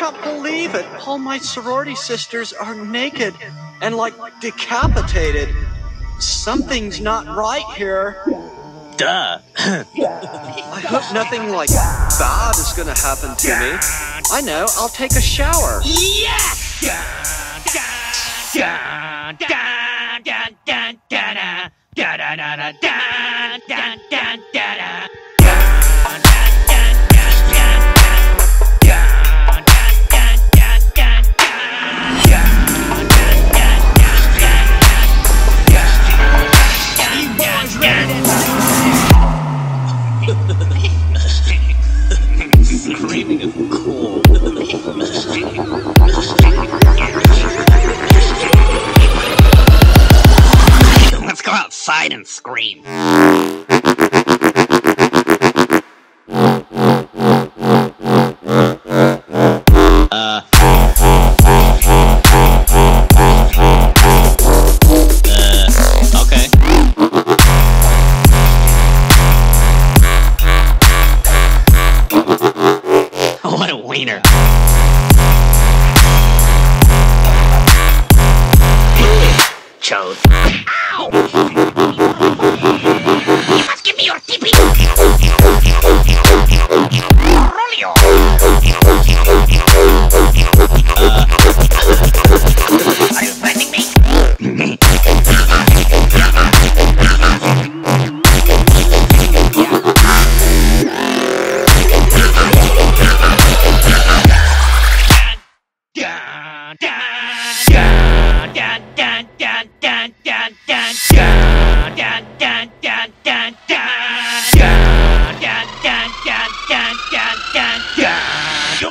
can't believe it. All my sorority sisters are naked and, like, decapitated. Something's not right here. Duh. I hope nothing, like, bad is gonna happen to me. I know, I'll take a shower. Yes! Screaming is cool. Let's go outside and scream. You